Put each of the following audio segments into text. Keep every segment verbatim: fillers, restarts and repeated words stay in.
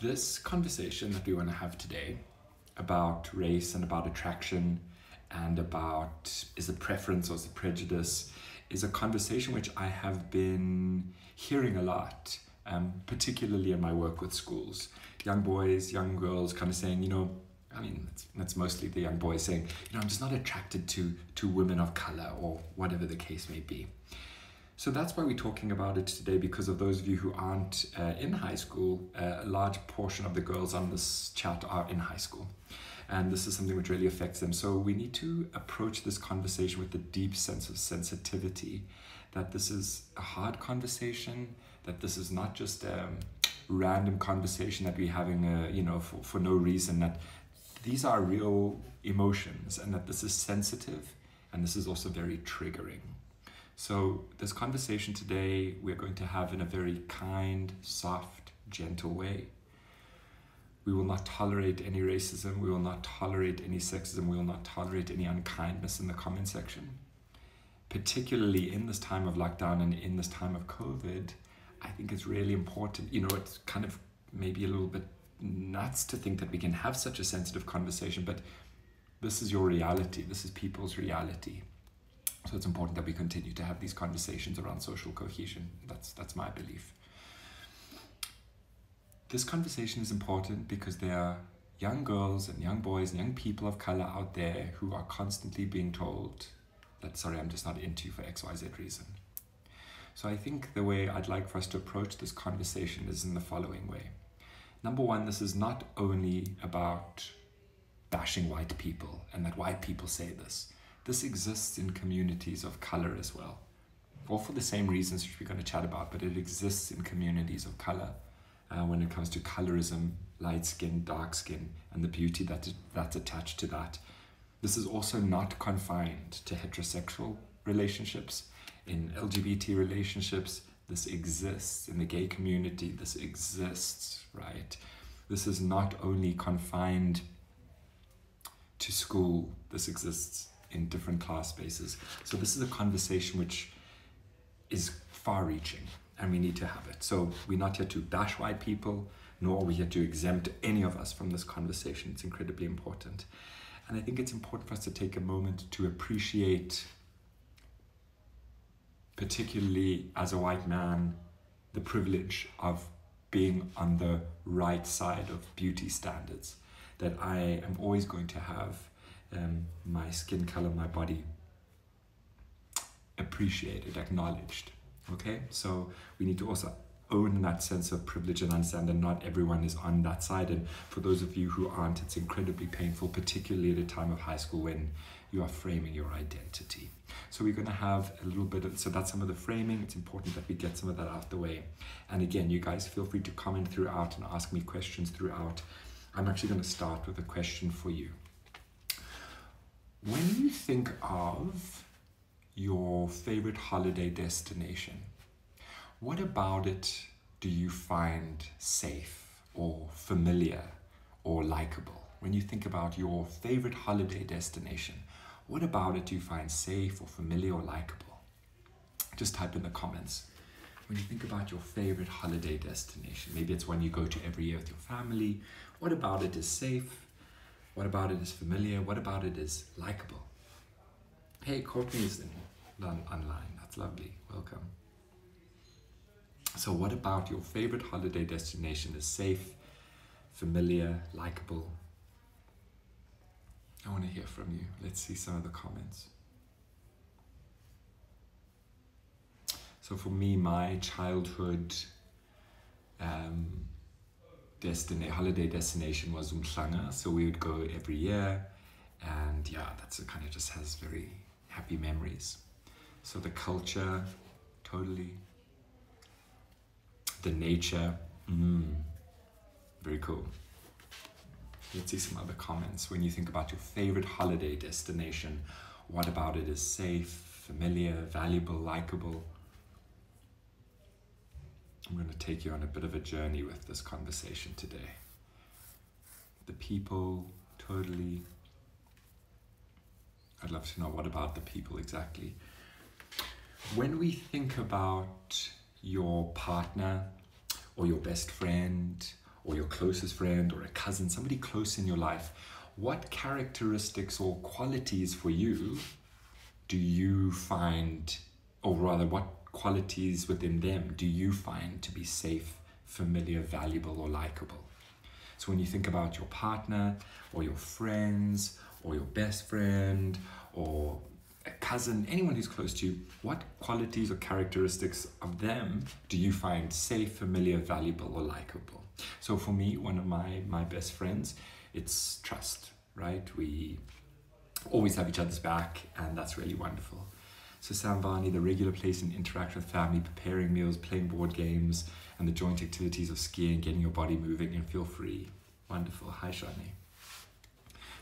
this conversation that we want to have today about race and about attraction and about is it preference or is it prejudice is a conversation which I have been hearing a lot, um, particularly in my work with schools. Young boys, young girls kind of saying, you know, I mean, that's, that's mostly the young boys saying, you know, I'm just not attracted to, to women of color or whatever the case may be. So that's why we're talking about it today, because of those of you who aren't uh, in high school, uh, a large portion of the girls on this chat are in high school. And this is something which really affects them. So we need to approach this conversation with a deep sense of sensitivity, that this is a hard conversation, that this is not just a random conversation that we're having, uh, you know, for, for no reason, that these are real emotions and that this is sensitive and this is also very triggering. So this conversation today we're going to have in a very kind, soft, gentle way. We will not tolerate any racism, we will not tolerate any sexism, we will not tolerate any unkindness in the comment section. Particularly in this time of lockdown and in this time of COVID, I think it's really important, you know, it's kind of maybe a little bit nuts to think that we can have such a sensitive conversation, but this is your reality, this is people's reality. So it's important that we continue to have these conversations around social cohesion. That's, that's my belief. This conversation is important because there are young girls and young boys and young people of color out there who are constantly being told that, sorry, I'm just not into you for X, Y, Z reason. So I think the way I'd like for us to approach this conversation is in the following way. Number one, this is not only about bashing white people and that white people say this. This exists in communities of color as well, all for the same reasons which we're going to chat about, but it exists in communities of color uh, when it comes to colorism, light skin, dark skin, and the beauty that that's attached to that. This is also not confined to heterosexual relationships. In L G B T relationships, this exists. In the gay community, this exists, right? This is not only confined to school, this exists in different class spaces. So this is a conversation which is far-reaching and we need to have it. So we're not here to bash white people, nor are we here to exempt any of us from this conversation. It's incredibly important. And I think it's important for us to take a moment to appreciate, particularly as a white man, the privilege of being on the right side of beauty standards, that I am always going to have Um, my skin color, my body appreciated, acknowledged, okay? So we need to also own that sense of privilege and understand that not everyone is on that side. And for those of you who aren't, it's incredibly painful, particularly at a time of high school when you are framing your identity. So we're gonna have a little bit of, so that's some of the framing. It's important that we get some of that out the way. And again, you guys feel free to comment throughout and ask me questions throughout. I'm actually gonna start with a question for you. When you think of your favorite holiday destination, what about it do you find safe or familiar or likable? When you think about your favorite holiday destination, what about it do you find safe or familiar or likable? Just type in the comments. When you think about your favorite holiday destination, maybe it's one you go to every year with your family, what about it is safe? What about it is familiar? What about it is likable? Hey, Courtney is in, on, online. That's lovely. Welcome. So what about your favorite holiday destination is safe, familiar, likable? I want to hear from you. Let's see some of the comments. So for me, my childhood um, Destin- holiday destination was Umhlanga, so we would go every year, and yeah, that's a kind of just has very happy memories. So the culture, totally. The nature, mm, very cool. Let's see some other comments. When you think about your favorite holiday destination, what about it is safe, familiar, valuable, likable? I'm going to take you on a bit of a journey with this conversation today. The people, totally. I'd love to know what about the people exactly. When we think about your partner or your best friend or your closest friend or a cousin, somebody close in your life, what characteristics or qualities for you do you find, or rather what qualities within them do you find to be safe, familiar, valuable, or likable? So when you think about your partner or your friends or your best friend or a cousin, anyone who's close to you, what qualities or characteristics of them do you find safe, familiar, valuable, or likable? So for me, one of my, my best friends, it's trust, right? We always have each other's back, and that's really wonderful. So Sambhani, the regular place in interaction with family, preparing meals, playing board games, and the joint activities of skiing, getting your body moving, and feel free. Wonderful. Hi, Shani.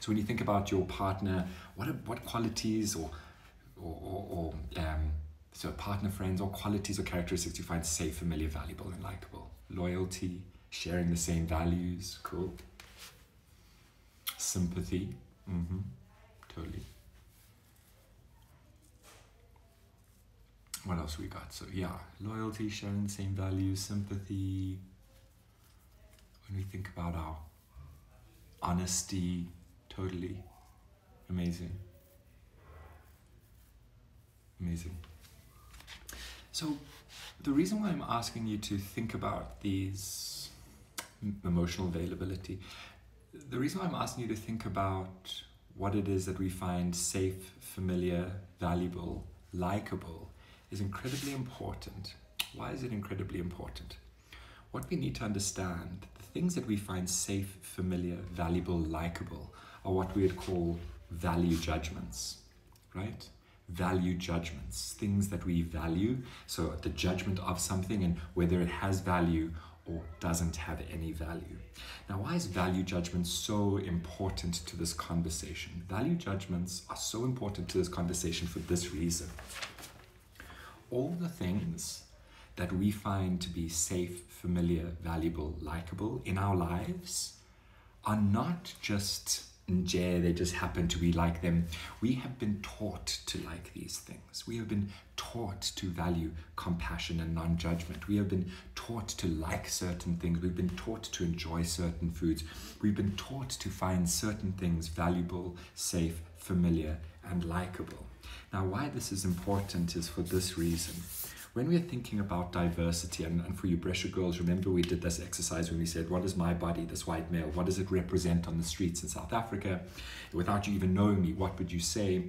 So when you think about your partner, what, what qualities or, or, or, or um, so partner, friends, or qualities or characteristics do you find safe, familiar, valuable, and likable? Loyalty, sharing the same values, cool. Sympathy, mm-hmm, totally. What else we got? So yeah, loyalty, sharing the same values, sympathy. When we think about our honesty, totally amazing, amazing. So the reason why I'm asking you to think about these emotional availability, the reason why I'm asking you to think about what it is that we find safe, familiar, valuable, likable, is incredibly important. Why is it incredibly important? What we need to understand, the things that we find safe, familiar, valuable, likable, are what we would call value judgments, right? Value judgments, things that we value. So the judgment of something and whether it has value or doesn't have any value. Now, why is value judgment so important to this conversation? Value judgments are so important to this conversation for this reason. All the things that we find to be safe, familiar, valuable, likable in our lives are not just njay, they just happen to be like them. We have been taught to like these things. We have been taught to value compassion and non-judgment. We have been taught to like certain things. We've been taught to enjoy certain foods. We've been taught to find certain things valuable, safe, familiar, and likable. Now, why this is important is for this reason. When we're thinking about diversity, and, and for you Brescia girls, remember we did this exercise when we said, what is my body, this white male? What does it represent on the streets in South Africa? Without you even knowing me, what would you say?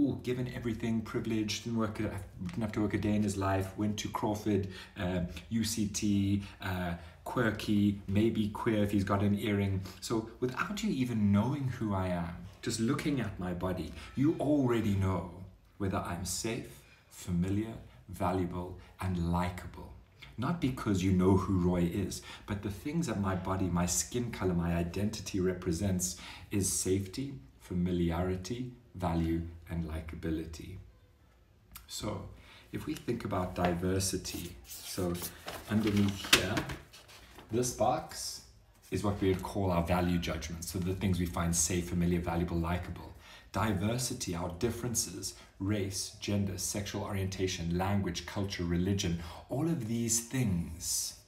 Oh, given everything, privileged, didn't, work, didn't have to work a day in his life, went to Crawford, uh, U C T, uh, quirky, maybe queer if he's got an earring. So without you even knowing who I am, just looking at my body, you already know whether I'm safe, familiar, valuable, and likable. Not because you know who Roy is, but the things that my body, my skin color, my identity represents is safety, familiarity, value, and likability. So if we think about diversity, so underneath here, this box is what we would call our value judgments. So the things we find safe, familiar, valuable, likable. Diversity, our differences, race, gender, sexual orientation, language, culture, religion, all of these things,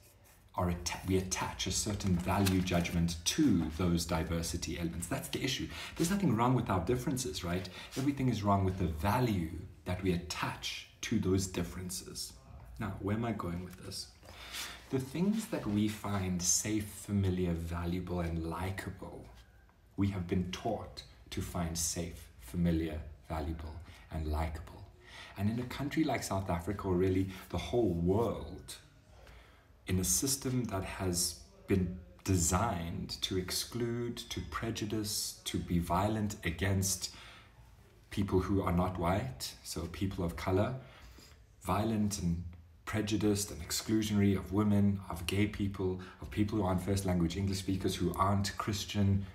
are atta we attach a certain value judgment to those diversity elements. That's the issue. There's nothing wrong with our differences, right? Everything is wrong with the value that we attach to those differences. Now, where am I going with this? The things that we find safe, familiar, valuable, and likable, we have been taught to find safe, familiar, valuable, and likable. And in a country like South Africa, or really the whole world, in a system that has been designed to exclude, to prejudice, to be violent against people who are not white, so people of color, violent and prejudiced and exclusionary of women, of gay people, of people who aren't first language English speakers, who aren't Christian,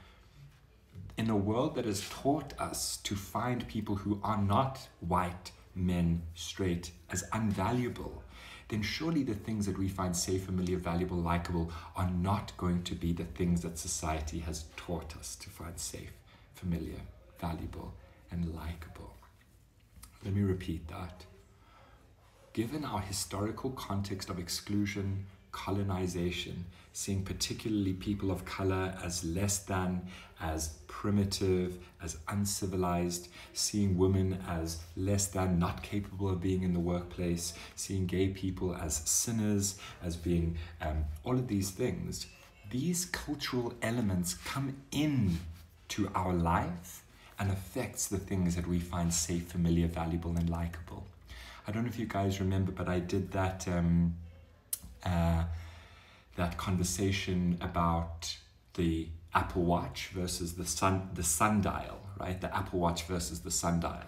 in a world that has taught us to find people who are not white men, straight, as unvaluable, then surely the things that we find safe, familiar, valuable, likable are not going to be the things that society has taught us to find safe, familiar, valuable, and likable. Let me repeat that. Given our historical context of exclusion, colonization, seeing particularly people of color as less than, as primitive, as uncivilized, seeing women as less than, not capable of being in the workplace, seeing gay people as sinners, as being um, all of these things. These cultural elements come in to our life and affects the things that we find safe, familiar, valuable, and likable. I don't know if you guys remember, but I did that um, uh, that conversation about the Apple Watch versus the sun, the sundial, right? The Apple Watch versus the sundial.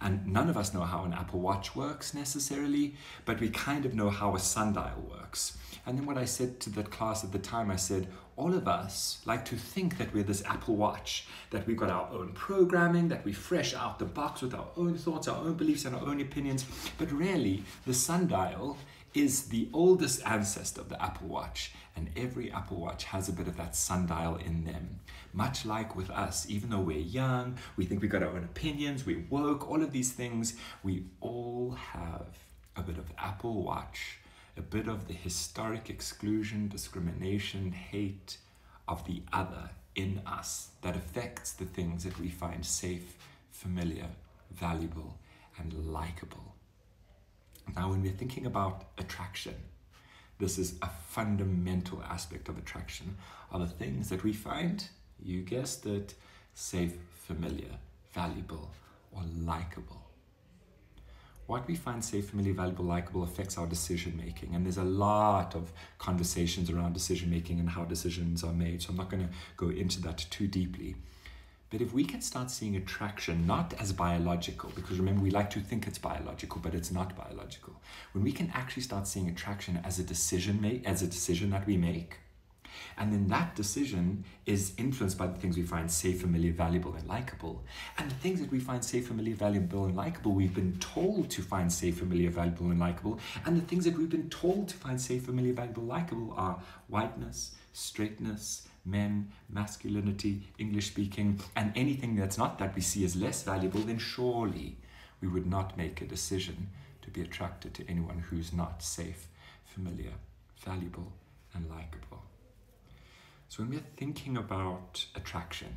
And none of us know how an Apple Watch works necessarily, but we kind of know how a sundial works. And then what I said to that class at the time, I said, all of us like to think that we're this Apple Watch, that we've got our own programming, that we fresh out the box with our own thoughts, our own beliefs, and our own opinions. But really, the sundial is the oldest ancestor of the Apple Watch, and every Apple Watch has a bit of that sundial in them. Much like with us, even though we're young, we think we've got our own opinions, we woke, all of these things, we all have a bit of Apple Watch, a bit of the historic exclusion, discrimination, hate of the other in us that affects the things that we find safe, familiar, valuable, and likable. Now, when we're thinking about attraction, this is a fundamental aspect of attraction, are the things that we find, you guessed it, safe, familiar, valuable, or likable. What we find safe, familiar, valuable, likable affects our decision making, and there's a lot of conversations around decision making and how decisions are made, so I'm not going to go into that too deeply. But if we can start seeing attraction not as biological, because remember, we like to think it's biological, but it's not biological. When we can actually start seeing attraction as a decision make, as a decision that we make, and then that decision is influenced by the things we find safe, familiar, valuable, and likable. And the things that we find safe, familiar, valuable, and likable, we've been told to find safe, familiar, valuable, and likable. And the things that we've been told to find safe, familiar, valuable, likable are whiteness, straightness, men, masculinity, English speaking, and anything that's not that we see as less valuable, then surely we would not make a decision to be attracted to anyone who's not safe, familiar, valuable, and likable. So when we're thinking about attraction,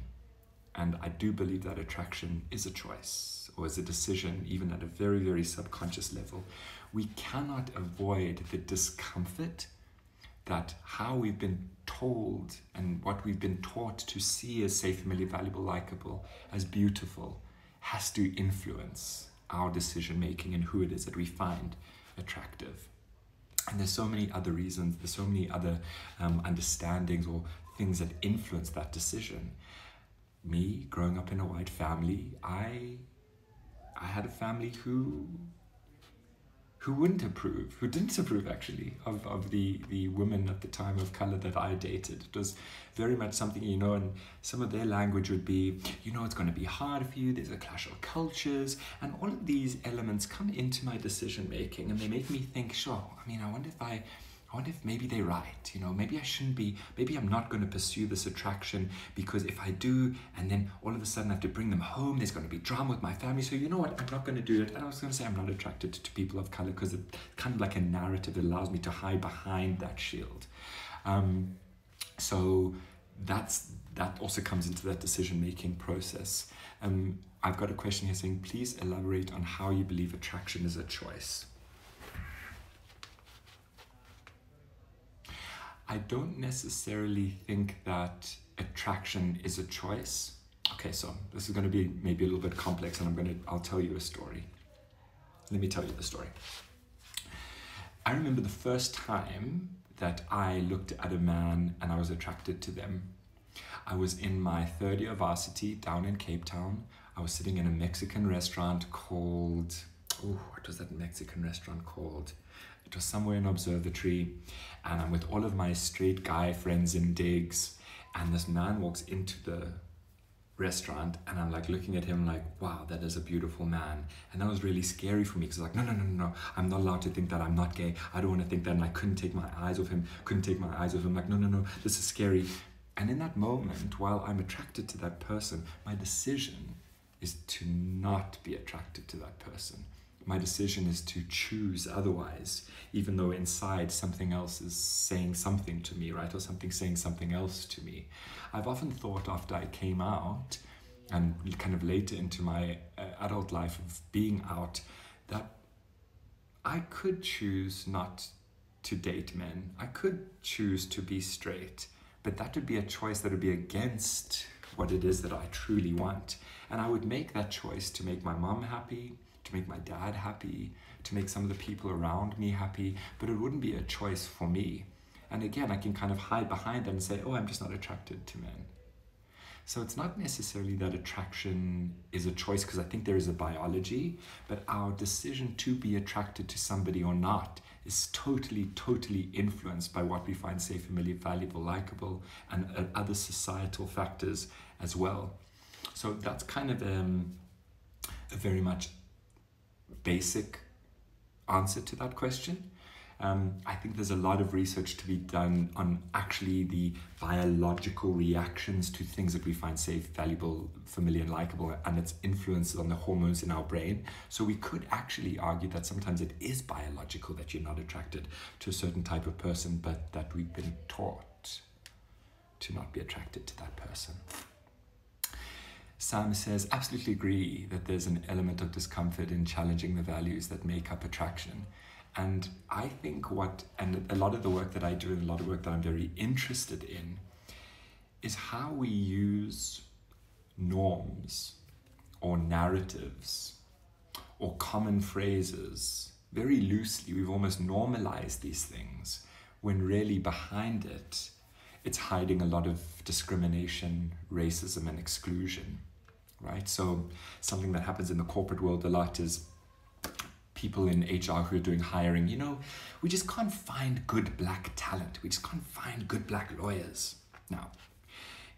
and I do believe that attraction is a choice or is a decision, even at a very, very subconscious level, we cannot avoid the discomfort that how we've been told and what we've been taught to see as safe, familiar, valuable, likable, as beautiful, has to influence our decision making and who it is that we find attractive. And there's so many other reasons, there's so many other um, understandings or things that influence that decision. Me, growing up in a white family, I, I had a family who who wouldn't approve, who didn't approve actually, of, of the, the women at the time of color that I dated. It was very much something, you know, and some of their language would be, you know, it's going to be hard for you, there's a clash of cultures, and all of these elements come into my decision making, and they make me think, sure, I mean, I wonder if I, I wonder if maybe they're right, you know, maybe I shouldn't be, maybe I'm not going to pursue this attraction, because if I do, and then all of a sudden I have to bring them home, there's going to be drama with my family, so you know what, I'm not going to do it. And I was going to say I'm not attracted to people of color, because it's kind of like a narrative that allows me to hide behind that shield. Um, so that's, that also comes into that decision-making process. Um, I've got a question here saying, please elaborate on how you believe attraction is a choice. I don't necessarily think that attraction is a choice. Okay, so this is going to be maybe a little bit complex, and I'm going to, I'll tell you a story. Let me tell you the story. I remember the first time that I looked at a man and I was attracted to them. I was in my third year varsity down in Cape Town. I was sitting in a Mexican restaurant called, oh, what was that Mexican restaurant called? It was somewhere in Observatory, and I'm with all of my straight guy friends in digs, and this man walks into the restaurant, and I'm like looking at him like, wow, that is a beautiful man. And that was really scary for me, because like, no, no, no, no, no, I'm not allowed to think that, I'm not gay, I don't want to think that. And I couldn't take my eyes off him, couldn't take my eyes off him, like, no, no, no, this is scary. And in that moment, while I'm attracted to that person, my decision is to not be attracted to that person. My decision is to choose otherwise, even though inside something else is saying something to me, right? Or something saying something else to me. I've often thought after I came out and kind of later into my uh, adult life of being out, that I could choose not to date men. I could choose to be straight, but that would be a choice that would be against what it is that I truly want. And I would make that choice to make my mom happy, to make my dad happy, to make some of the people around me happy, but it wouldn't be a choice for me. And again, I can kind of hide behind that and say, oh, I'm just not attracted to men. So it's not necessarily that attraction is a choice, because I think there is a biology, but our decision to be attracted to somebody or not is totally, totally influenced by what we find safe, familiar, valuable, likable, and uh, other societal factors as well. So that's kind of um, a very much basic answer to that question. Um, I think there's a lot of research to be done on actually the biological reactions to things that we find safe, valuable, familiar, and likable, and its influences on the hormones in our brain. So we could actually argue that sometimes it is biological that you're not attracted to a certain type of person, but that we've been taught to not be attracted to that person. Sam says, absolutely agree that there's an element of discomfort in challenging the values that make up attraction. And I think what, and a lot of the work that I do and a lot of work that I'm very interested in is how we use norms or narratives or common phrases very loosely. We've almost normalized these things when really behind it, it's hiding a lot of discrimination, racism, and exclusion, right? So something that happens in the corporate world a lot is people in H R who are doing hiring, you know, we just can't find good black talent. We just can't find good black lawyers. Now,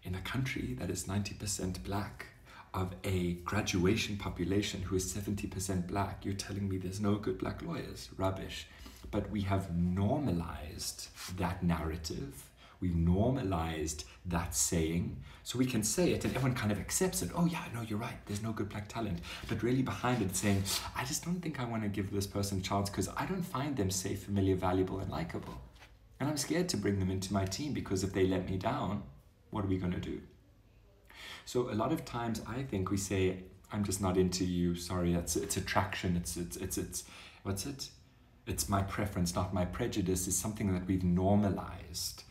in a country that is ninety percent black, of a graduation population who is seventy percent black, you're telling me there's no good black lawyers? Rubbish. But we have normalized that narrative. We've normalized that saying, so we can say it and everyone kind of accepts it. Oh yeah, no, you're right, there's no good black talent. But really behind it saying, I just don't think I want to give this person a chance because I don't find them safe, familiar, valuable, and likable. And I'm scared to bring them into my team because if they let me down, what are we going to do? So a lot of times I think we say, I'm just not into you, sorry, it's, it's attraction, it's, it's, it's, it's, what's it? It's my preference, not my prejudice, is something that we've normalized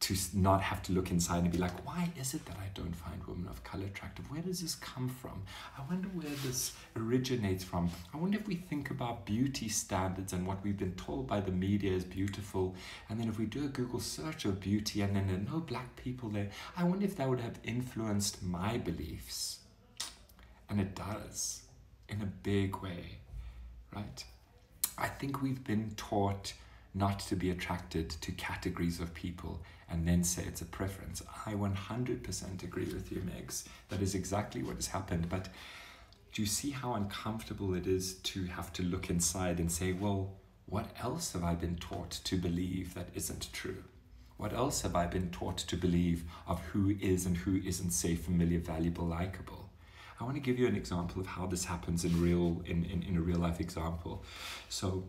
to not have to look inside and be like, why is it that I don't find women of color attractive? Where does this come from? I wonder where this originates from. I wonder if we think about beauty standards and what we've been told by the media is beautiful, and then if we do a Google search of beauty and then there are no black people there, I wonder if that would have influenced my beliefs. And it does, in a big way, right? I think we've been taught not to be attracted to categories of people and then say it's a preference. I one hundred percent agree with you, Megs. That is exactly what has happened. But do you see how uncomfortable it is to have to look inside and say, well, what else have I been taught to believe that isn't true? What else have I been taught to believe of who is and who isn't safe, familiar, valuable, likable? I want to give you an example of how this happens in real, in, in, in a real life example. So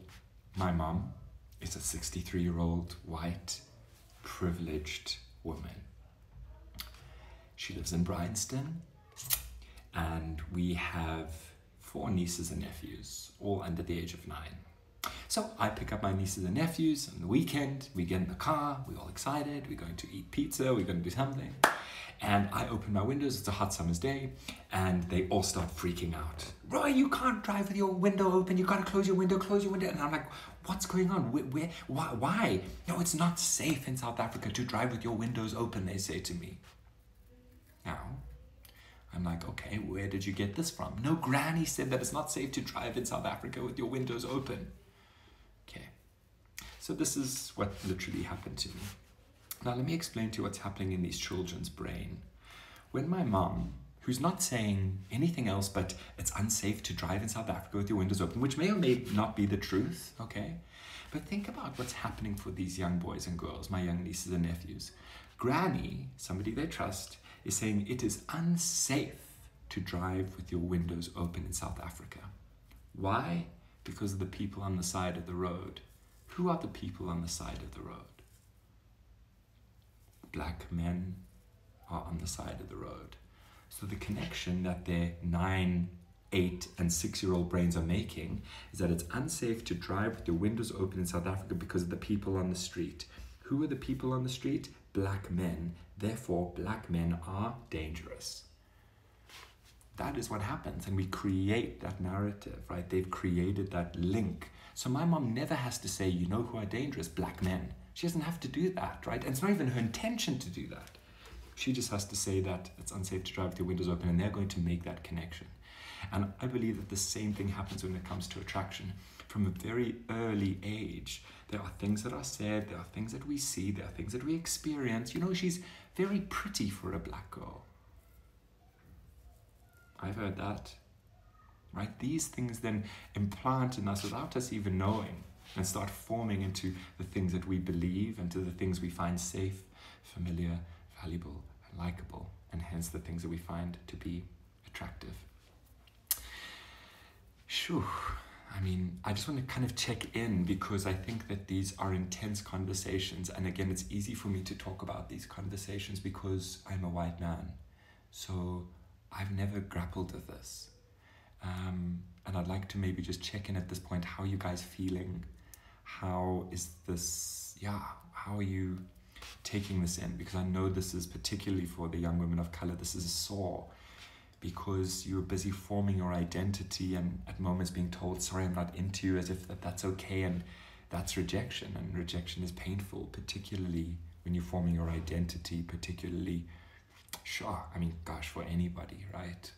my mom, it's a sixty-three-year-old, white, privileged woman. She lives in Bryanston, and we have four nieces and nephews, all under the age of nine. So I pick up my nieces and nephews on the weekend, we get in the car, we're all excited, we're going to eat pizza, we're going to do something. And I open my windows, it's a hot summer's day, and they all start freaking out. Roy, you can't drive with your window open, you gotta close your window, close your window. And I'm like, what's going on? Where, where, why, why? No, it's not safe in South Africa to drive with your windows open, they say to me. Now, I'm like, okay, where did you get this from? No, Granny said that it's not safe to drive in South Africa with your windows open. Okay, so this is what literally happened to me. Now, let me explain to you what's happening in these children's brain. When my mom, who's not saying anything else but it's unsafe to drive in South Africa with your windows open, which may or may not be the truth, okay? But think about what's happening for these young boys and girls, my young nieces and nephews. Granny, somebody they trust, is saying it is unsafe to drive with your windows open in South Africa. Why? because of the people on the side of the road. Who are the people on the side of the road? Black men are on the side of the road. So the connection that their nine, eight, and six-year-old brains are making is that it's unsafe to drive with your windows open in South Africa because of the people on the street. Who are the people on the street? Black men. Therefore, black men are dangerous. That is what happens, and we create that narrative, right? They've created that link. So my mom never has to say, you know who are dangerous? Black men. She doesn't have to do that, right? And it's not even her intention to do that. She just has to say that it's unsafe to drive with your windows open, and they're going to make that connection. And I believe that the same thing happens when it comes to attraction. From a very early age, there are things that are said, there are things that we see, there are things that we experience. You know, she's very pretty for a black girl. I've heard that, right? These things then implant in us without us even knowing and start forming into the things that we believe and to the things we find safe, familiar, valuable, and likable, and hence the things that we find to be attractive. Shoo. I mean, I just want to kind of check in because I think that these are intense conversations. And again, it's easy for me to talk about these conversations because I'm a white man. So I've never grappled with this. Um, and I'd like to maybe just check in at this point. How are you guys feeling? How is this? Yeah, how are you taking this in? Because I know this is particularly for the young women of color. This is a sore. Because you're busy forming your identity and at moments being told, sorry, I'm not into you, as if that, that's okay, and that's rejection, and rejection is painful, particularly when you're forming your identity, particularly, sure, I mean, gosh, for anybody, right?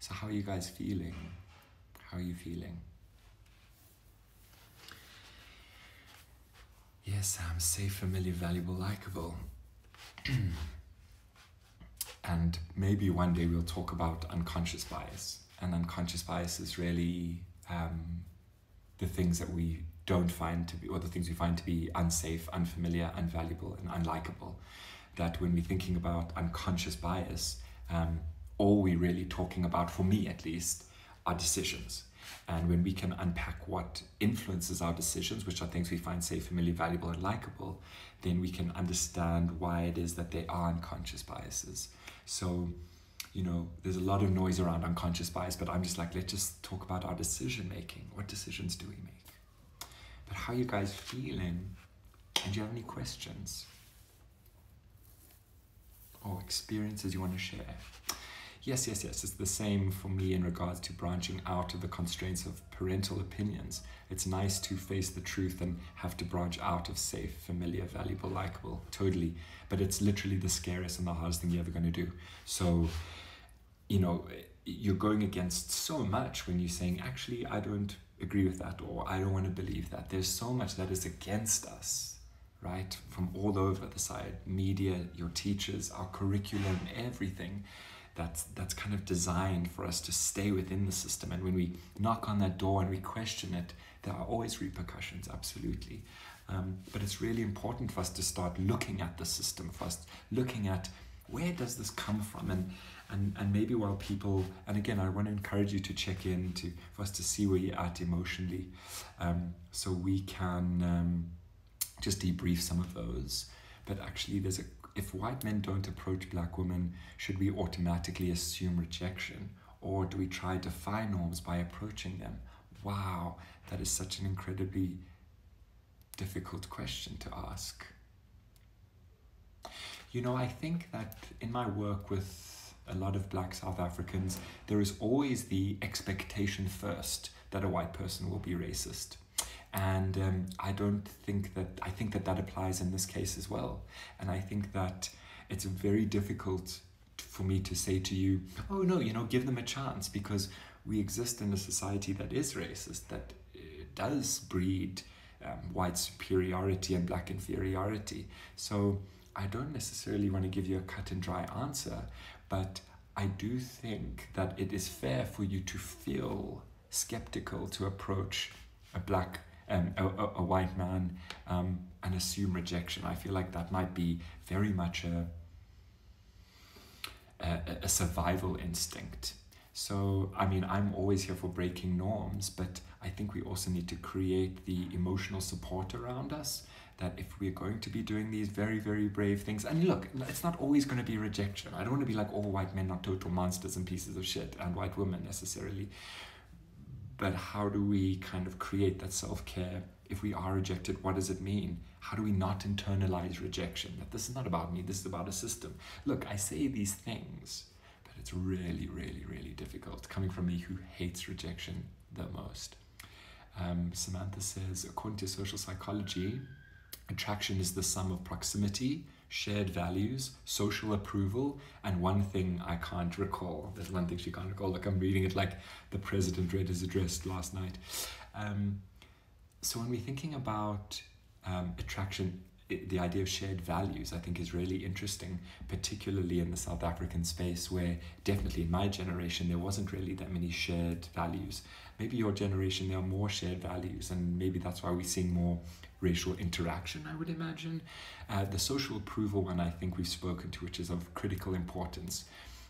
So how are you guys feeling? How are you feeling? Yes, I'm safe, familiar, valuable, likable. And maybe one day we'll talk about unconscious bias. And unconscious bias is really um, the things that we don't find to be, or the things we find to be unsafe, unfamiliar, unvaluable, and unlikable. That when we're thinking about unconscious bias, um, all we're really talking about, for me at least, are decisions. And when we can unpack what influences our decisions, which are things we find safe, familiar, valuable, and likable, then we can understand why it is that they are unconscious biases. So, you know, there's a lot of noise around unconscious bias, but I'm just like, let's just talk about our decision making. What decisions do we make? But how are you guys feeling? And do you have any questions? Or experiences you want to share? Yes, yes, yes. It's the same for me in regards to branching out of the constraints of parental opinions. It's nice to face the truth and have to branch out of safe, familiar, valuable, likable, totally. But it's literally the scariest and the hardest thing you're ever going to do. So, you know, you're going against so much when you're saying, actually, I don't agree with that, or I don't want to believe that. There's so much that is against us, right? From all over the side, media, your teachers, our curriculum, everything. That's, that's kind of designed for us to stay within the system. And when we knock on that door and we question it, there are always repercussions, absolutely. Um, but it's really important for us to start looking at the system first, looking at where does this come from? And, and, and maybe while people, and again, I want to encourage you to check in to, for us to see where you're at emotionally. Um, so we can um, just debrief some of those. But actually there's a if white men don't approach black women, should we automatically assume rejection? Or do we try to defy norms by approaching them? Wow, that is such an incredibly difficult question to ask. You know, I think that in my work with a lot of black South Africans, there is always the expectation first that a white person will be racist. And um, I don't think that, I think that that applies in this case as well. And I think that it's very difficult for me to say to you, oh no, you know, give them a chance, because we exist in a society that is racist, that uh, does breed um, white superiority and black inferiority. So I don't necessarily want to give you a cut and dry answer, but I do think that it is fair for you to feel skeptical to approach a black Um, a, a white man um, and assume rejection. I feel like that might be very much a, a, a survival instinct. So, I mean, I'm always here for breaking norms, but I think we also need to create the emotional support around us that if we're going to be doing these very, very brave things, and look, it's not always going to be rejection. I don't want to be like, all white men are total monsters and pieces of shit, and white women necessarily. But how do we kind of create that self-care? If we are rejected, what does it mean? How do we not internalize rejection? That this is not about me, this is about a system. Look, I say these things, but it's really, really, really difficult coming from me who hates rejection the most. Um, Samantha says, according to social psychology, attraction is the sum of proximity, shared values, social approval, and one thing I can't recall. There's one thing she can't recall. Like, I'm reading it like the president read his address last night. Um, so when we're thinking about um, attraction, it, the idea of shared values, I think, is really interesting, particularly in the South African space, where definitely in my generation, there wasn't really that many shared values. Maybe your generation, there are more shared values, and maybe that's why we're seeing more racial interaction, I would imagine. Uh, the social approval one I think we've spoken to, which is of critical importance,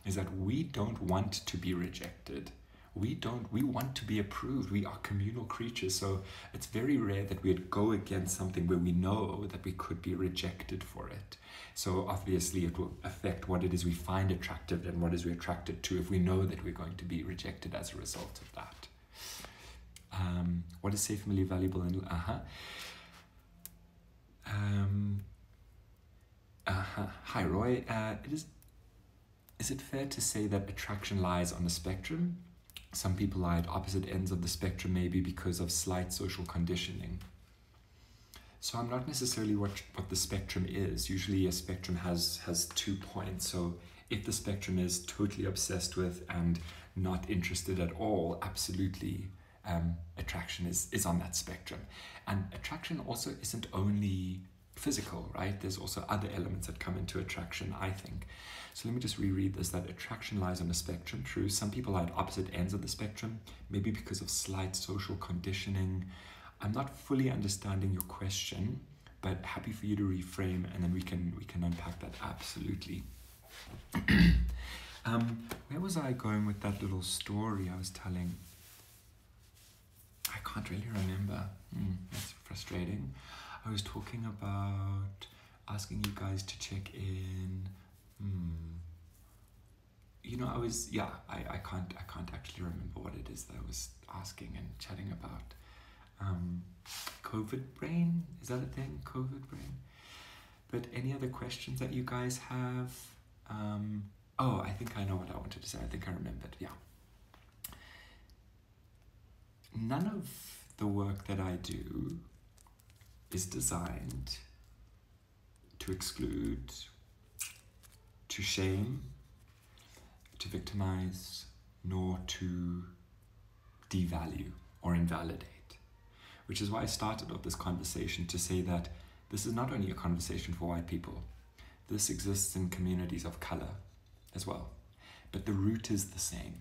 is that we don't want to be rejected. We don't, we want to be approved. We are communal creatures. So it's very rare that we'd go against something where we know that we could be rejected for it. So obviously it will affect what it is we find attractive and what is we're attracted to if we know that we're going to be rejected as a result of that. Um, what is safely valuable in, uh-huh. Um, uh-huh. Hi Roy, uh, it is, is it fair to say that attraction lies on a spectrum? Some people lie at opposite ends of the spectrum, maybe because of slight social conditioning. So I'm not necessarily what, what the spectrum is. Usually a spectrum has, has two points. So if the spectrum is totally obsessed with and not interested at all, absolutely, Um, attraction is, is on that spectrum. And attraction also isn't only physical, right? There's also other elements that come into attraction, I think. So let me just reread this, that attraction lies on a spectrum. True, some people are at opposite ends of the spectrum, maybe because of slight social conditioning. I'm not fully understanding your question, but happy for you to reframe, and then we can, we can unpack that absolutely. um, where was I going with that little story I was telling? I can't really remember. Mm, that's frustrating. I was talking about asking you guys to check in. Mm. You know, I was, yeah, I, I can't I can't actually remember what it is that I was asking and chatting about. Um, COVID brain, is that a thing? COVID brain? But any other questions that you guys have? Um, oh, I think I know what I wanted to say. I think I remembered, yeah. None of the work that I do is designed to exclude, to shame, to victimize, nor to devalue or invalidate. Which is why I started off this conversation to say that this is not only a conversation for white people. This exists in communities of color as well. But the root is the same.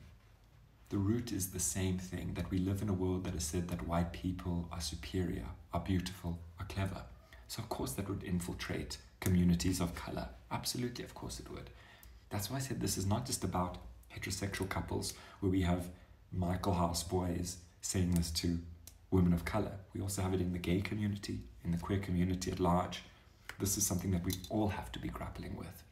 The root is the same thing, that we live in a world that has said that white people are superior, are beautiful, are clever. So of course that would infiltrate communities of color. Absolutely, of course it would. That's why I said this is not just about heterosexual couples where we have Michael House boys saying this to women of color. We also have it in the gay community, in the queer community at large. This is something that we all have to be grappling with.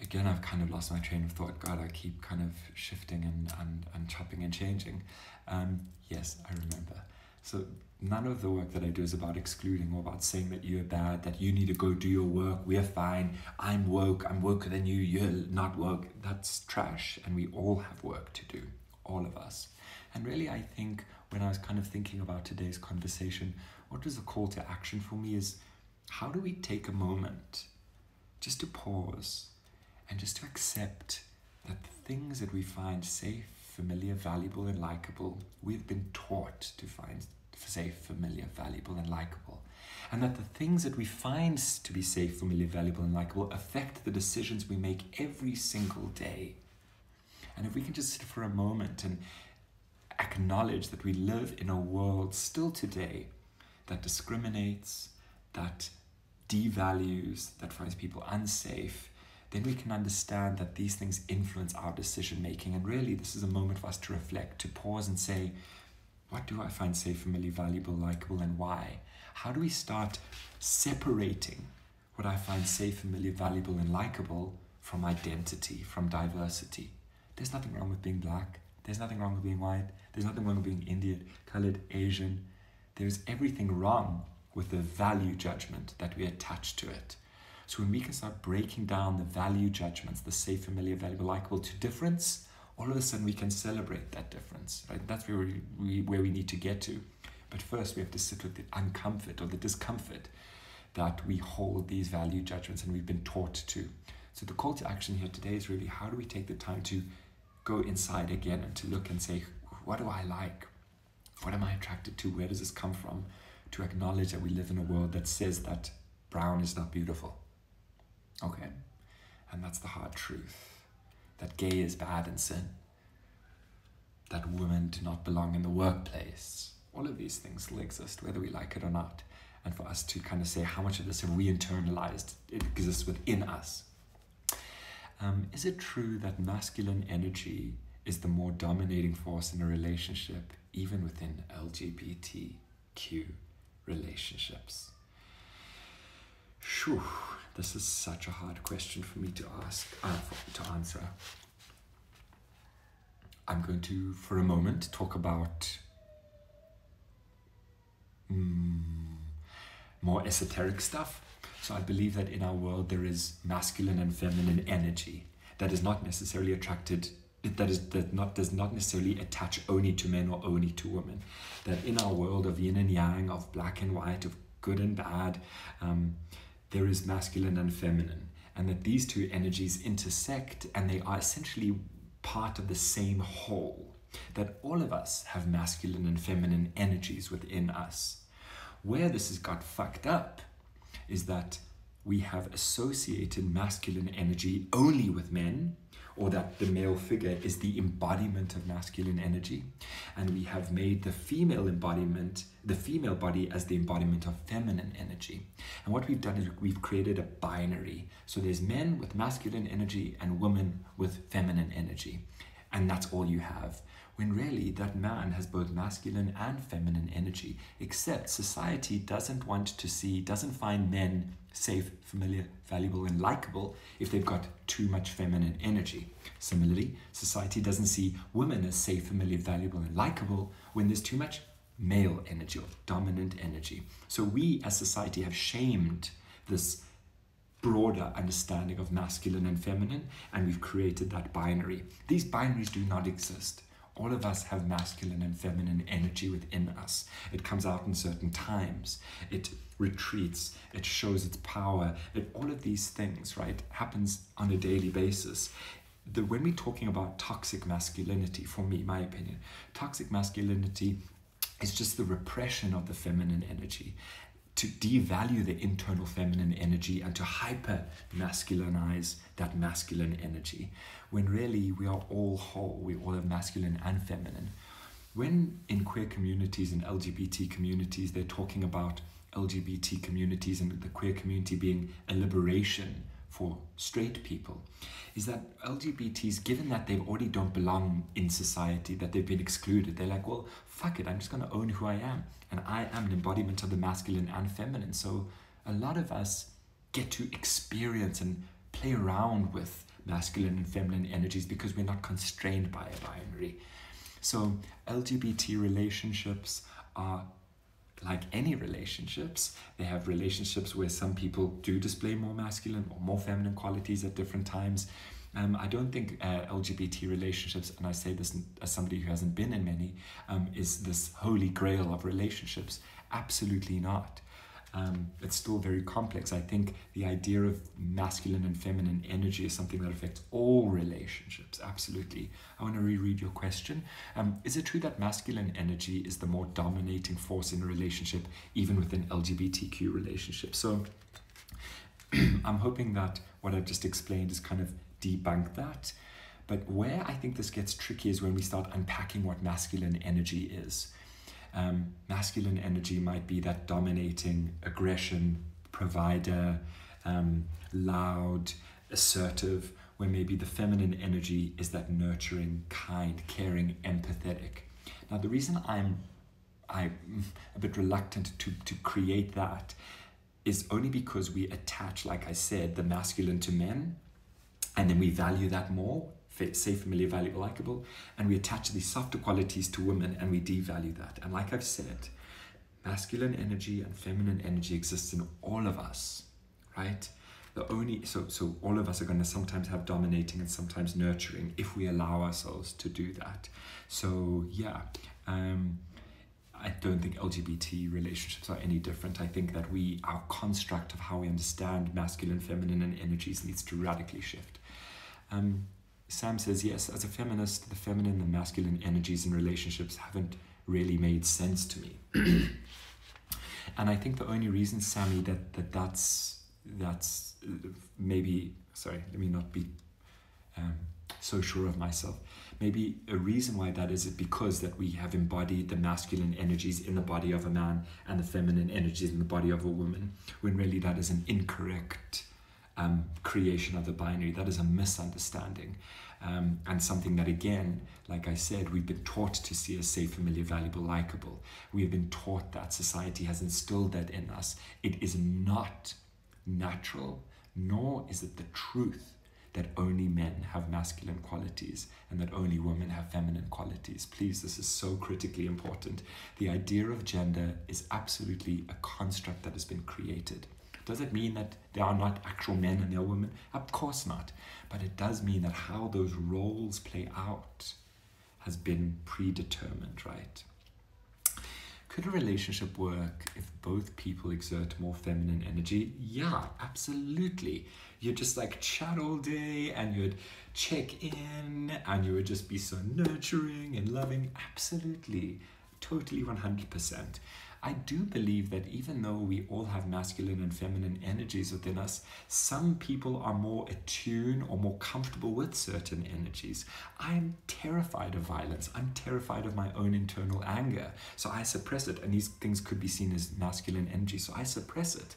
Again, I've kind of lost my train of thought. God, I keep kind of shifting and, and, and chopping and changing. Um, yes, I remember. So none of the work that I do is about excluding or about saying that you're bad, that you need to go do your work, we're fine, I'm woke, I'm woker than you, you're not woke. That's trash, and we all have work to do, all of us. And really, I think when I was kind of thinking about today's conversation, what was the call to action for me is, how do we take a moment just to pause and just to accept that the things that we find safe, familiar, valuable, and likable, we've been taught to find safe, familiar, valuable, and likable. And that the things that we find to be safe, familiar, valuable, and likable affect the decisions we make every single day. And if we can just sit for a moment and acknowledge that we live in a world still today that discriminates, that devalues, that finds people unsafe, then we can understand that these things influence our decision making. And really, this is a moment for us to reflect, to pause and say, what do I find safe, familiar, valuable, likable, and why? How do we start separating what I find safe, familiar, valuable, and likable from identity, from diversity? There's nothing wrong with being black. There's nothing wrong with being white. There's nothing wrong with being Indian, colored, Asian. There's everything wrong with the value judgment that we attach to it. So when we can start breaking down the value judgments, the safe, familiar, valuable, likable to difference, all of a sudden we can celebrate that difference, right? That's where we, we, where we need to get to. But first we have to sit with the uncomfort or the discomfort that we hold these value judgments and we've been taught to. So the call to action here today is really, how do we take the time to go inside again and to look and say, what do I like? What am I attracted to? Where does this come from? To acknowledge that we live in a world that says that brown is not beautiful. Okay, and that's the hard truth, that gay is bad and sin, that women do not belong in the workplace. All of these things still exist, whether we like it or not. And for us to kind of say, how much of this have we internalized? It exists within us. Um, is it true that masculine energy is the more dominating force in a relationship, even within L G B T Q relationships? Whew. This is such a hard question for me to ask, uh, for, to answer. I'm going to, for a moment, talk about mm, more esoteric stuff. So I believe that in our world there is masculine and feminine energy that is not necessarily attracted, that is that not does not necessarily attach only to men or only to women. That in our world of yin and yang, of black and white, of good and bad, um, there is masculine and feminine, and that these two energies intersect and they are essentially part of the same whole, that all of us have masculine and feminine energies within us. Where this has got fucked up is that we have associated masculine energy only with men, or that the male figure is the embodiment of masculine energy, and we have made the female embodiment, the female body, as the embodiment of feminine energy. And what we've done is we've created a binary. So there's men with masculine energy and women with feminine energy, and that's all you have. When really that man has both masculine and feminine energy, except society doesn't want to see, doesn't find men safe, familiar, valuable, and likable if they've got too much feminine energy. Similarly, society doesn't see women as safe, familiar, valuable, and likable when there's too much male energy or dominant energy. So we as society have shamed this broader understanding of masculine and feminine, and we've created that binary. These binaries do not exist. All of us have masculine and feminine energy within us. It comes out in certain times. It retreats. It shows its power. It, all of these things, right, happens on a daily basis. The, when we're talking about toxic masculinity, for me, my opinion, toxic masculinity is just the repression of the feminine energy, to devalue the internal feminine energy and to hyper-masculinize that masculine energy, when really we are all whole, we all have masculine and feminine. When in queer communities and L G B T communities, they're talking about L G B T communities and the queer community being a liberation for straight people, is that L G B Ts, given that they already don't belong in society, that they've been excluded, they're like, well, fuck it, I'm just gonna own who I am. And I am an embodiment of the masculine and feminine. So a lot of us get to experience and play around with masculine and feminine energies because we're not constrained by a binary. So L G B T relationships are like any relationships. They have relationships where some people do display more masculine or more feminine qualities at different times. Um, I don't think uh, L G B T relationships, and I say this as somebody who hasn't been in many, um, is this holy grail of relationships. Absolutely not. Um, it's still very complex. I think the idea of masculine and feminine energy is something that affects all relationships. Absolutely. I want to reread your question. Um, is it true that masculine energy is the more dominating force in a relationship, even within L G B T Q relationships? So I'm hoping that what I've just explained is kind of debunk that. But where I think this gets tricky is when we start unpacking what masculine energy is. Um, masculine energy might be that dominating, aggression, provider, um, loud, assertive, where maybe the feminine energy is that nurturing, kind, caring, empathetic. Now, the reason I'm, I'm a bit reluctant to, to create that is only because we attach, like I said, the masculine to men, and then we value that more, safe, familiar, valuable, likable, and we attach these softer qualities to women and we devalue that. And like I've said, masculine energy and feminine energy exists in all of us, right? The only so so all of us are going to sometimes have dominating and sometimes nurturing if we allow ourselves to do that. So yeah, um, I don't think L G B T relationships are any different. I think that we, our construct of how we understand masculine, feminine, and energies needs to radically shift. Um, Sam says, yes, as a feminist, the feminine and masculine energies in relationships haven't really made sense to me. And I think the only reason, Sammy, that, that that's, that's maybe, sorry, let me not be um, so sure of myself. Maybe a reason why that is, it because that we have embodied the masculine energies in the body of a man and the feminine energies in the body of a woman, when really that is an incorrect Um, creation of the binary. That is a misunderstanding, um, and something that, again, like I said, we've been taught to see as safe, familiar, valuable, likable. We have been taught that. Society has instilled that in us. It is not natural, nor is it the truth, that only men have masculine qualities and that only women have feminine qualities. Please, this is so critically important. The idea of gender is absolutely a construct that has been created. Does it mean that there are not actual men and there are women? Of course not. But it does mean that how those roles play out has been predetermined, right? Could a relationship work if both people exert more feminine energy? Yeah, absolutely. You'd just like chat all day and you'd check in and you would just be so nurturing and loving. Absolutely. Totally one hundred percent. I do believe that even though we all have masculine and feminine energies within us, some people are more attuned or more comfortable with certain energies. I'm terrified of violence. I'm terrified of my own internal anger. So I suppress it. And these things could be seen as masculine energy. So I suppress it.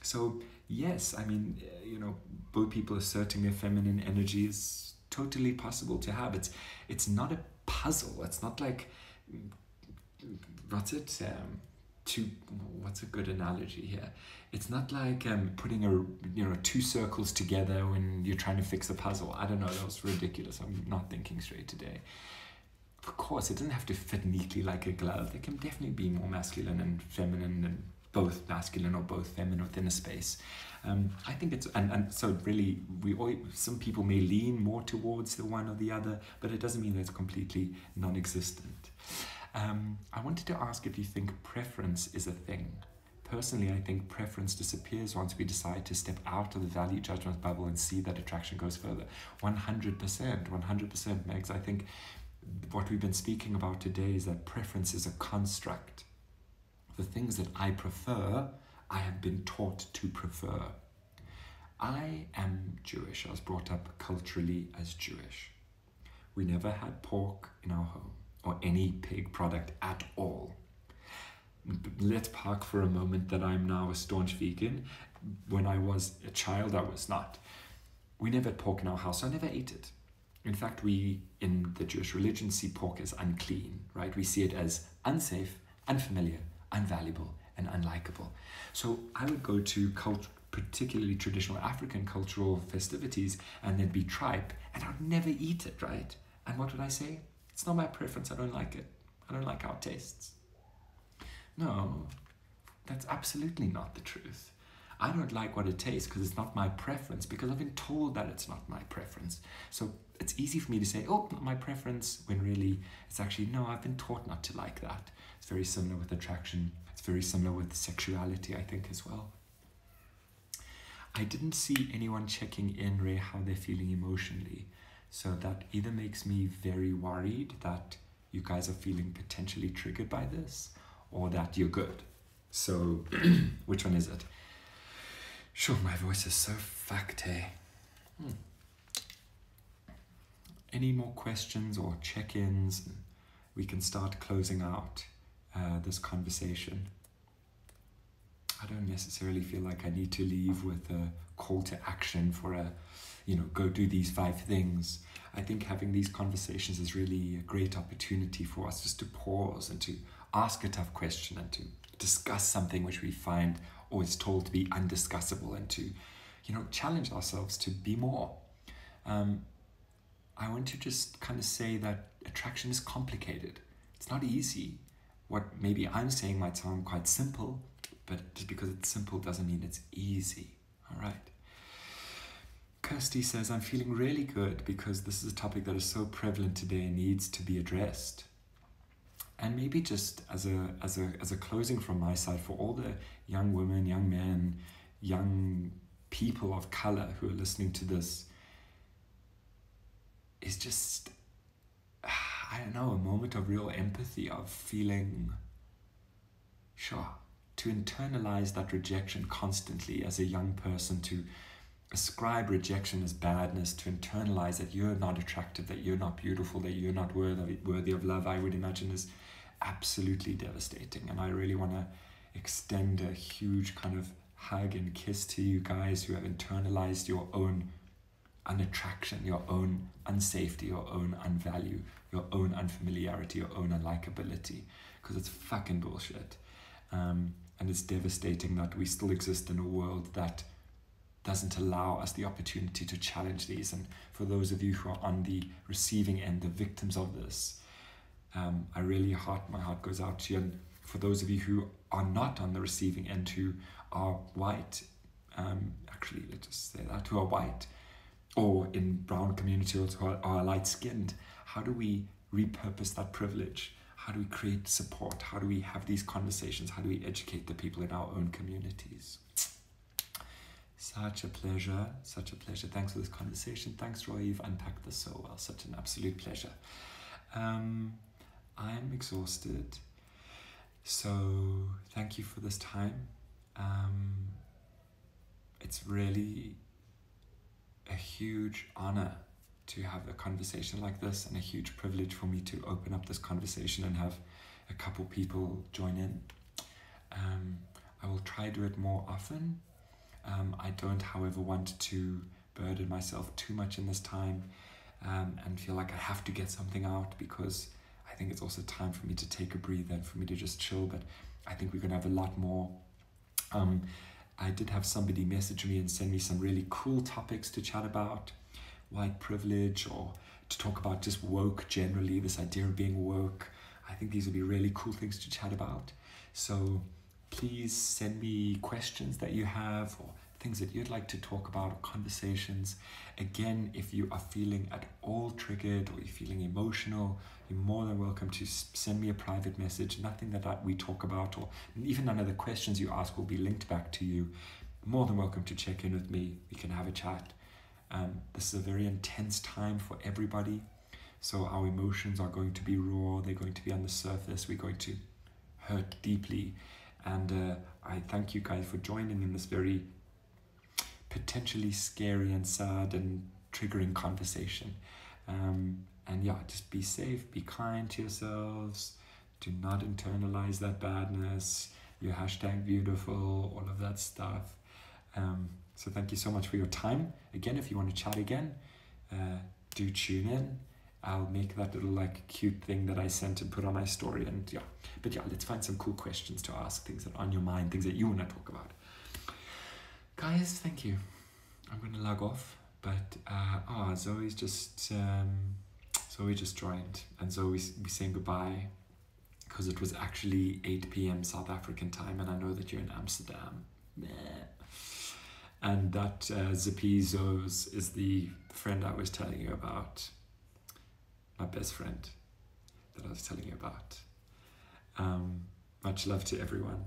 So yes, I mean, you know, both people asserting their feminine energy is totally possible to have. It's, it's not a puzzle. It's not like, what's it? Um, To, what's a good analogy here? It's not like um, putting a you know two circles together when you're trying to fix a puzzle. I don't know, that was ridiculous. I'm not thinking straight today. Of course, it doesn't have to fit neatly like a glove. There can definitely be more masculine and feminine, and both masculine or both feminine within a space. Um, I think it's and, and so really we all, some people may lean more towards the one or the other, but it doesn't mean that it's completely non-existent. Um, I wanted to ask if you think preference is a thing. Personally, I think preference disappears once we decide to step out of the value judgment bubble and see that attraction goes further. one hundred percent, one hundred percent, Megs. I think what we've been speaking about today is that preference is a construct. The things that I prefer, I have been taught to prefer. I am Jewish. I was brought up culturally as Jewish. We never had pork in our home, or any pig product at all. Let's park for a moment that I'm now a staunch vegan. When I was a child, I was not. We never had pork in our house, so I never ate it. In fact, we, in the Jewish religion, see pork as unclean, right? We see it as unsafe, unfamiliar, unvaluable, and unlikable. So I would go to cult particularly traditional African cultural festivities, and there'd be tripe, and I'd never eat it, right? And what would I say? It's not my preference, I don't like it. I don't like our tastes. No, that's absolutely not the truth. I don't like what it tastes because it's not my preference, because I've been told that it's not my preference. So it's easy for me to say, oh, not my preference, when really it's actually, no, I've been taught not to like that. It's very similar with attraction. It's very similar with sexuality, I think, as well. I didn't see anyone checking in, Ray, how they're feeling emotionally. So that either makes me very worried that you guys are feeling potentially triggered by this, or that you're good. So which one is it? Sure, my voice is so fucked, hey. Hmm. Any more questions or check-ins? We can start closing out uh, this conversation. I don't necessarily feel like I need to leave with a call to action for a, you know, go do these five things. I think having these conversations is really a great opportunity for us just to pause and to ask a tough question and to discuss something which we find or is told to be undiscussable, and to, you know, challenge ourselves to be more. Um, I want to just kind of say that attraction is complicated. It's not easy. What maybe I'm saying might sound quite simple, but just because it's simple doesn't mean it's easy. All right. Kirsty says, I'm feeling really good because this is a topic that is so prevalent today and needs to be addressed. And maybe just as a, as a, as a closing from my side, for all the young women, young men, young people of color who are listening to this, is just, I don't know, a moment of real empathy, of feeling, sure, to internalize that rejection constantly as a young person, to ascribe rejection as badness, to internalize that you're not attractive, that you're not beautiful, that you're not worthy, worthy of love, I would imagine is absolutely devastating. And I really want to extend a huge kind of hug and kiss to you guys who have internalized your own unattraction, your own unsafety, your own unvalue, your own unfamiliarity, your own unlikability, because it's fucking bullshit. Um, and it's devastating that we still exist in a world that doesn't allow us the opportunity to challenge these. And for those of you who are on the receiving end, the victims of this, um, I really heart, my heart goes out to you. And for those of you who are not on the receiving end, who are white, um, actually, let's just say that, who are white, or in brown communities who are, are light-skinned, how do we repurpose that privilege? How do we create support? How do we have these conversations? How do we educate the people in our own communities? Such a pleasure, such a pleasure. Thanks for this conversation. Thanks, Roy, you've unpacked this so well. Such an absolute pleasure. Um, I'm exhausted. So thank you for this time. Um, it's really a huge honor to have a conversation like this, and a huge privilege for me to open up this conversation and have a couple people join in. Um, I will try to do it more often. Um, I don't, however, want to burden myself too much in this time um, and feel like I have to get something out, because I think it's also time for me to take a breather and for me to just chill. But I think we're going to have a lot more. Um, I did have somebody message me and send me some really cool topics to chat about, white privilege, or to talk about just woke generally, this idea of being woke. I think these would be really cool things to chat about. So please send me questions that you have, or things that you'd like to talk about, or conversations. Again, if you are feeling at all triggered, or you're feeling emotional, you're more than welcome to send me a private message. Nothing that we talk about, or even none of the questions you ask, will be linked back to you. More than welcome to check in with me. We can have a chat. Um, this is a very intense time for everybody. So our emotions are going to be raw. They're going to be on the surface. We're going to hurt deeply. And uh, I thank you guys for joining in this very potentially scary and sad and triggering conversation. Um, and yeah, just be safe, be kind to yourselves. Do not internalize that badness, your hashtag beautiful, all of that stuff. Um, so thank you so much for your time. Again, if you want to chat again, uh, do tune in. I'll make that little like cute thing that I sent and put on my story, and yeah. But yeah, let's find some cool questions to ask, things that are on your mind, things that you want to talk about. Guys, thank you. I'm going to log off, but uh, oh, Zoe's just, um, Zoe just joined, and Zoe's be saying goodbye, because it was actually eight P M South African time, and I know that you're in Amsterdam. Meh. And that uh, Zippy Zoe's is the friend I was telling you about. My best friend that I was telling you about. Um, much love to everyone.